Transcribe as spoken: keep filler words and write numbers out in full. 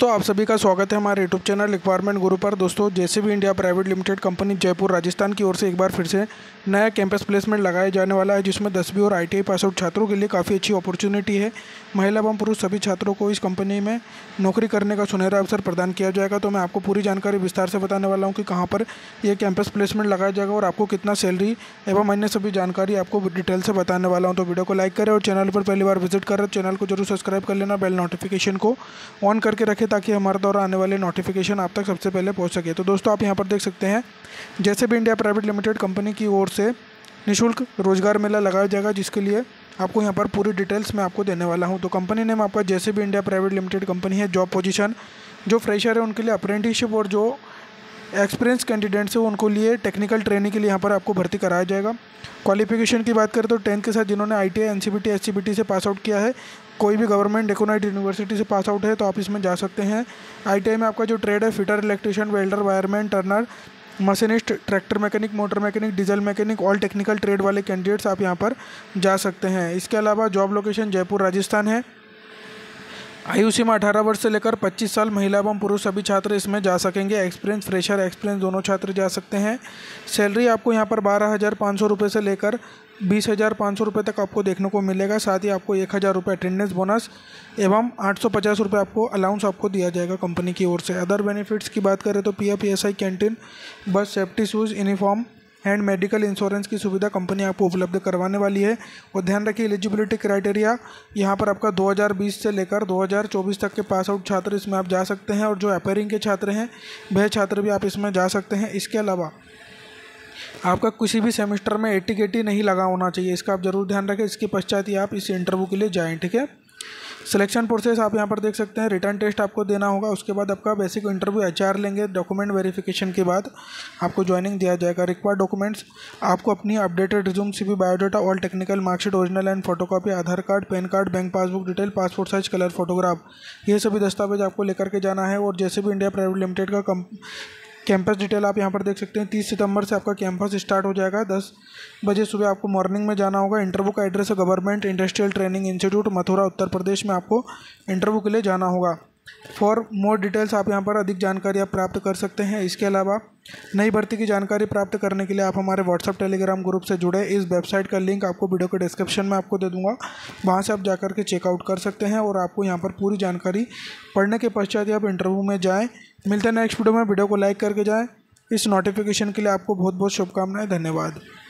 दोस्तों आप सभी का स्वागत है हमारे यूट्यूब चैनल इक्वायरमेंट गुरु पर। दोस्तों जैसे भी India private limited company Jaipur Rajasthan की ओर से एक बार फिर से नया कैंपस प्लेसमेंट लगाया जाने वाला है, जिसमें दसवीं और आईटीआई पास आउट छात्रों के लिए काफ़ी अच्छी अपॉर्चुनिटी है। महिला एवं पुरुष सभी छात्रों को इस कंपनी में नौकरी करने का सुनहरा अवसर प्रदान किया जाएगा। तो मैं आपको पूरी जानकारी विस्तार से बताने वाला हूँ कि कहाँ पर यह कैंपस प्लेसमेंट लगाया जाएगा और आपको कितना सैलरी एवं अन्य सभी जानकारी आपको डिटेल से बताने वाला हूँ। तो वीडियो को लाइक करें और चैनल पर पहली बार विजिट करें, चैनल को जरूर सब्सक्राइब कर लेना, बेल नोटिफिकेशन को ऑन करके रखें ताकि हमारे द्वारा आने वाले नोटिफिकेशन आप तक सबसे पहले पहुंच सके। तो दोस्तों आप यहां पर देख सकते हैं जैसे भी इंडिया प्राइवेट लिमिटेड कंपनी की ओर से निःशुल्क रोजगार मेला लगाया जाएगा, जिसके लिए आपको यहां पर पूरी डिटेल्स मैं आपको देने वाला हूं। तो कंपनी नेम आपका जैसे भी इंडिया प्राइवेट लिमिटेड कंपनी है। जॉब पोजीशन जो फ्रेशर है उनके लिए अप्रेंटिसशिप और जो एक्सपीरियंस कैंडिडेट्स हैं उनको लिए टेक्निकल ट्रेनिंग के लिए यहाँ पर आपको भर्ती कराया जाएगा। क्वालिफिकेशन की बात करें तो टेंथ के साथ जिन्होंने आईटीआई, एनसीबीटी, एससीबीटी से पास आउट किया है, कोई भी गवर्नमेंट डेकोनाइट यूनिवर्सिटी से पास आउट है तो आप इसमें जा सकते हैं। आईटीआई में आपका जो ट्रेड है fitter, electrician, welder, wireman, turner, machinist, tractor mechanic, motor mechanic, diesel mechanic, all technical trade वाले कैंडिडेट्स आप यहाँ पर जा सकते हैं। इसके अलावा जॉब लोकेशन जयपुर राजस्थान है। आयु सीमा अठारह वर्ष से लेकर पच्चीस साल, महिला एवं पुरुष सभी छात्र इसमें जा सकेंगे। एक्सपीरियंस, फ्रेशर, एक्सपीरियंस दोनों छात्र जा सकते हैं। सैलरी आपको यहाँ पर बारह हज़ार पाँच सौ रुपये से लेकर बीस हज़ार पाँच सौ रुपये तक आपको देखने को मिलेगा। साथ ही आपको एक हज़ार रुपये अटेंडेंस बोनस एवं आठ सौ पचास रुपये आपको अलाउंस आपको दिया जाएगा कंपनी की ओर से। अदर बेनिफिट्स की बात करें तो P F, P S I, canteen, bus, safety shoes, uniform and medical insurance की सुविधा कंपनी आपको उपलब्ध करवाने वाली है। और ध्यान रखिए एलिजिबिलिटी क्राइटेरिया यहाँ पर आपका दो हज़ार बीस से लेकर दो हज़ार चौबीस तक के पास आउट छात्र इसमें आप जा सकते हैं और जो अपीयरिंग के छात्र हैं वह छात्र भी आप इसमें जा सकते हैं। इसके अलावा आपका किसी भी सेमेस्टर में एटी-केटी नहीं लगा होना चाहिए, इसका आप ज़रूर ध्यान रखें। इसके पश्चात ही आप इस इंटरव्यू के लिए जाएँ, ठीक है। सिलेक्शन प्रोसेस आप यहाँ पर देख सकते हैं। रिटर्न टेस्ट आपको देना होगा, उसके बाद आपका बेसिक इंटरव्यू एचआर लेंगे। डॉक्यूमेंट वेरिफिकेशन के बाद आपको ज्वाइनिंग दिया जाएगा। रिक्वायर्ड डॉक्यूमेंट्स आपको अपनी updated resume, CV, biodata, all technical marksheet, original and photocopy, Aadhaar card, PAN card, bank passbook detail, passport size colour photograph, ये सभी दस्तावेज आपको लेकर के जाना है। और जैसे भी इंडिया प्राइवेट लिमिटेड का कम कैंपस डिटेल आप यहाँ पर देख सकते हैं। तीस सितंबर से आपका कैंपस स्टार्ट हो जाएगा। दस बजे सुबह आपको मॉर्निंग में जाना होगा। इंटरव्यू का एड्रेस है government industrial training institute, Mathura, Uttar Pradesh में आपको इंटरव्यू के लिए जाना होगा। फॉर मोर डिटेल्स आप यहाँ पर अधिक जानकारी आप प्राप्त कर सकते हैं। इसके अलावा नई भर्ती की जानकारी प्राप्त करने के लिए आप हमारे व्हाट्सअप, टेलीग्राम ग्रुप से जुड़े। इस वेबसाइट का लिंक आपको वीडियो के डिस्क्रिप्शन में आपको दे दूंगा, वहाँ से आप जाकर के चेकआउट कर सकते हैं। और आपको यहाँ पर पूरी जानकारी पढ़ने के पश्चात आप इंटरव्यू में जाएँ। मिलते हैं नेक्स्ट वीडियो में। वीडियो को लाइक करके जाएँ। इस नोटिफिकेशन के लिए आपको बहुत बहुत शुभकामनाएं। धन्यवाद।